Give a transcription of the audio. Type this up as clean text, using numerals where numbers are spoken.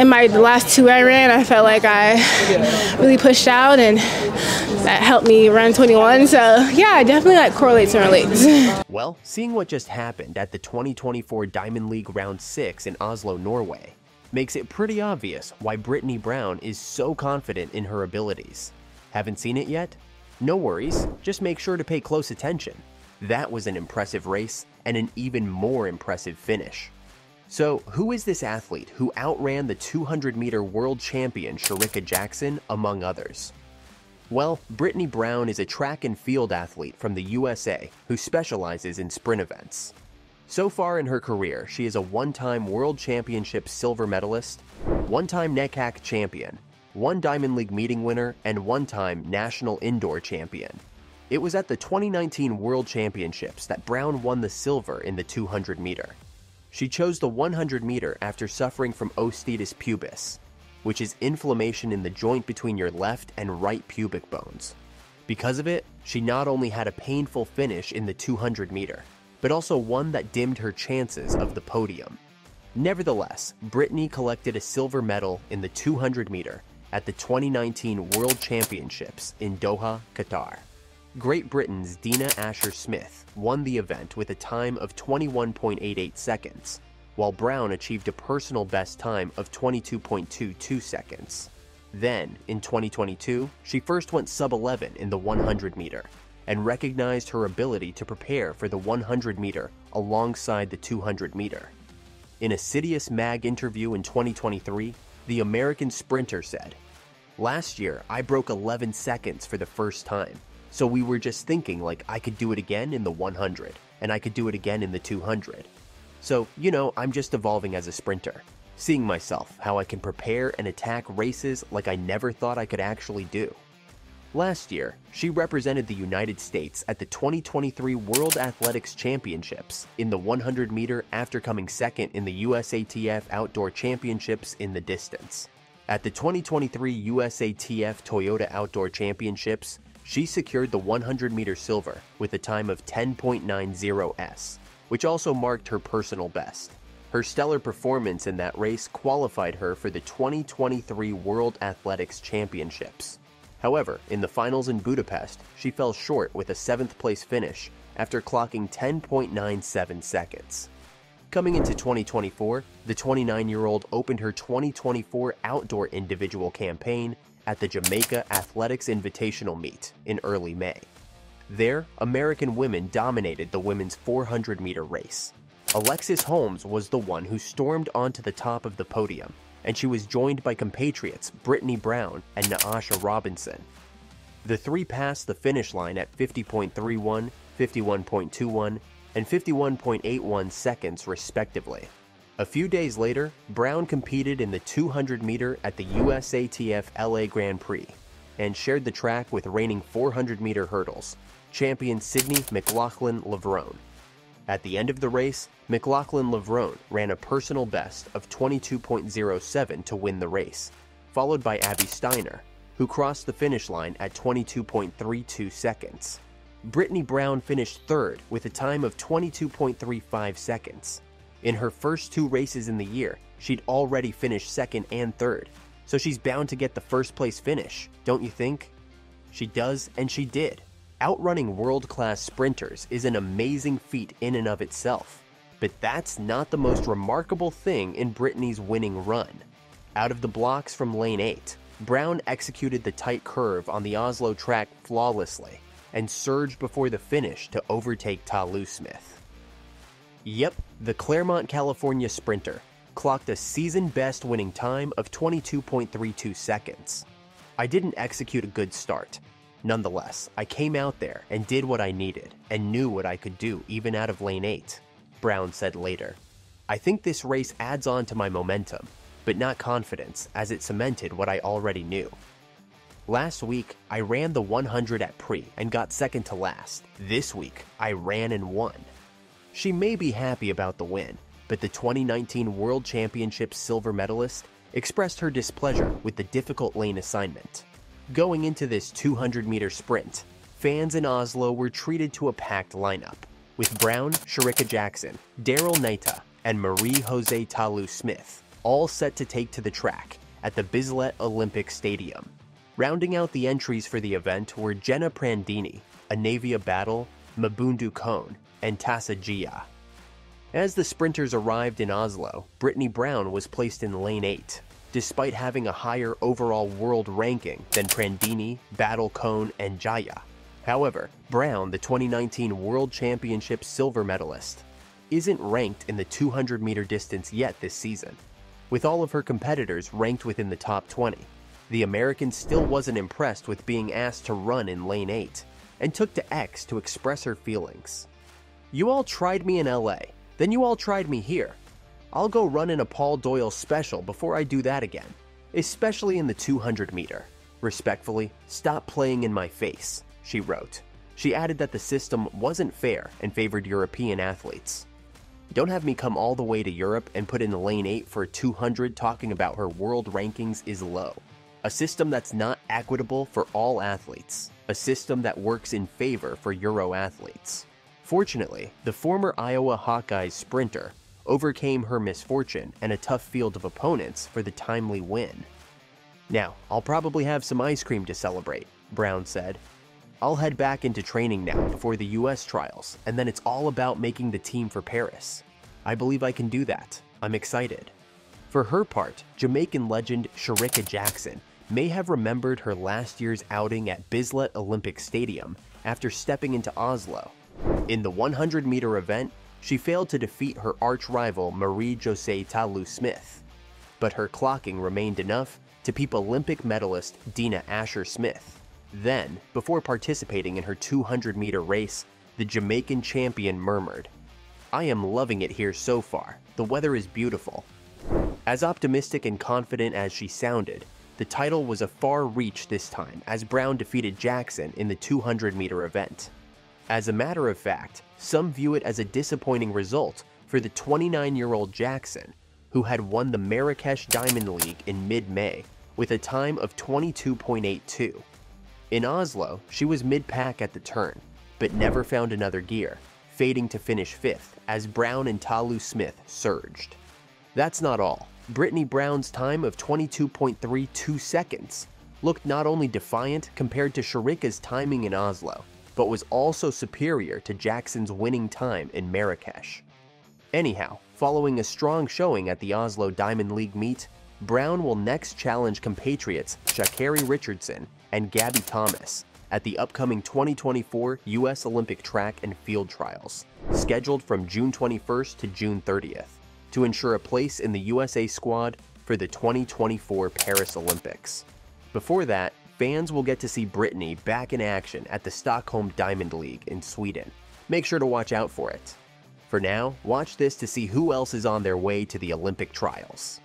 in my last two I ran, I felt like I really pushed out, and that helped me run 21. So yeah, I definitely like correlates and relates. Well, seeing what just happened at the 2024 Diamond League Round 6 in Oslo, Norway, makes it pretty obvious why Brittany Brown is so confident in her abilities. Haven't seen it yet? No worries, just make sure to pay close attention. That was an impressive race and an even more impressive finish. So, who is this athlete who outran the 200-meter world champion Shericka Jackson, among others? Well, Brittany Brown is a track and field athlete from the USA who specializes in sprint events. So far in her career, she is a one-time World Championship silver medalist, one-time NECAC champion, one Diamond League meeting winner, and one-time national indoor champion. It was at the 2019 World Championships that Brown won the silver in the 200 meter. She chose the 100 meter after suffering from osteitis pubis, which is inflammation in the joint between your left and right pubic bones. Because of it, she not only had a painful finish in the 200 meter, but also one that dimmed her chances of the podium. Nevertheless, Brittany collected a silver medal in the 200 meter at the 2019 World Championships in Doha, Qatar. Great Britain's Dina Asher-Smith won the event with a time of 21.88 seconds, while Brown achieved a personal best time of 22.22 seconds. Then, in 2022, she first went sub-11 in the 100 meter, and recognized her ability to prepare for the 100 meter alongside the 200 meter. In a Sidus Mag interview in 2023, the American sprinter said, "Last year, I broke 11 seconds for the first time, so we were just thinking like I could do it again in the 100, and I could do it again in the 200. So, you know, I'm just evolving as a sprinter, seeing myself, how I can prepare and attack races like I never thought I could actually do." Last year, she represented the United States at the 2023 World Athletics Championships in the 100 meter after coming second in the USATF Outdoor Championships in the distance. At the 2023 USATF Toyota Outdoor Championships, she secured the 100 meter silver with a time of 10.90s, which also marked her personal best. Her stellar performance in that race qualified her for the 2023 World Athletics Championships. However, in the finals in Budapest, she fell short with a 7th place finish after clocking 10.97 seconds. Coming into 2024, the 29-year-old opened her 2024 outdoor individual campaign at the Jamaica Athletics Invitational Meet in early May. There, American women dominated the women's 400-meter race. Alexis Holmes was the one who stormed onto the top of the podium, and she was joined by compatriots Brittany Brown and Na'isha Robinson. The three passed the finish line at 50.31, 51.21, and 51.81 seconds respectively. A few days later, Brown competed in the 200 meter at the USATF LA Grand Prix and shared the track with reigning 400 meter hurdles champion Sydney McLaughlin-Levrone. At the end of the race, McLaughlin-Levrone ran a personal best of 22.07 to win the race, followed by Abby Steiner, who crossed the finish line at 22.32 seconds. Brittany Brown finished third with a time of 22.35 seconds. In her first two races in the year, she'd already finished second and third, so she's bound to get the first place finish, don't you think? She does, and she did. Outrunning world-class sprinters is an amazing feat in and of itself, but that's not the most remarkable thing in Brittany's winning run. Out of the blocks from lane 8, Brown executed the tight curve on the Oslo track flawlessly and surged before the finish to overtake Ta Lou-Smith. Yep, the Claremont, California sprinter clocked a season-best winning time of 22.32 seconds. "I didn't execute a good start. Nonetheless, I came out there and did what I needed and knew what I could do even out of lane 8, Brown said later. "I think this race adds on to my momentum, but not confidence, as it cemented what I already knew. Last week, I ran the 100 at Pre and got second to last. This week, I ran and won." She may be happy about the win, but the 2019 World Championship silver medalist expressed her displeasure with the difficult lane assignment. Going into this 200-meter sprint, fans in Oslo were treated to a packed lineup, with Brown, Shericka Jackson, Daryl Naita, and Marie-Josée Ta Lou-Smith all set to take to the track at the Bislett Olympic Stadium. Rounding out the entries for the event were Jenna Prandini, Anavia Battle, Mabundu Kone, and Tassa Gia. As the sprinters arrived in Oslo, Brittany Brown was placed in lane 8, despite having a higher overall world ranking than Prandini, Battle, Kone, and Jaya. However, Brown, the 2019 World Championship silver medalist, isn't ranked in the 200-meter distance yet this season, with all of her competitors ranked within the top 20. The American still wasn't impressed with being asked to run in lane 8 and took to X to express her feelings. "You all tried me in LA, then you all tried me here. I'll go run in a Paul Doyle special before I do that again, especially in the 200-meter. Respectfully, stop playing in my face," she wrote. She added that the system wasn't fair and favored European athletes. "Don't have me come all the way to Europe and put in lane 8 for a 200 talking about her world rankings is low. A system that's not equitable for all athletes. A system that works in favor for Euro athletes." Fortunately, the former Iowa Hawkeyes sprinter overcame her misfortune and a tough field of opponents for the timely win. "Now, I'll probably have some ice cream to celebrate," Brown said. "I'll head back into training now before the US trials, and then it's all about making the team for Paris. I believe I can do that. I'm excited." For her part, Jamaican legend Shericka Jackson may have remembered her last year's outing at Bislett Olympic Stadium after stepping into Oslo. In the 100-meter event, she failed to defeat her arch-rival Marie-Josée Ta Lou-Smith, but her clocking remained enough to peep Olympic medalist Dina Asher-Smith. Then, before participating in her 200-meter race, the Jamaican champion murmured, "I am loving it here so far. The weather is beautiful." As optimistic and confident as she sounded, the title was a far reach this time as Brown defeated Jackson in the 200-meter event. As a matter of fact, some view it as a disappointing result for the 29-year-old Jackson, who had won the Marrakesh Diamond League in mid-May with a time of 22.82. In Oslo, she was mid-pack at the turn, but never found another gear, fading to finish 5th as Brown and Ta Lou-Smith surged. That's not all. Brittany Brown's time of 22.32 seconds looked not only defiant compared to Shericka's timing in Oslo, but was also superior to Jackson's winning time in Marrakesh. Anyhow, following a strong showing at the Oslo Diamond League meet, Brown will next challenge compatriots Sha'Carri Richardson and Gabby Thomas at the upcoming 2024 US Olympic Track and Field Trials, scheduled from June 21st to June 30th, to ensure a place in the USA squad for the 2024 Paris Olympics. Before that, fans will get to see Brittany back in action at the Stockholm Diamond League in Sweden. Make sure to watch out for it. For now, watch this to see who else is on their way to the Olympic trials.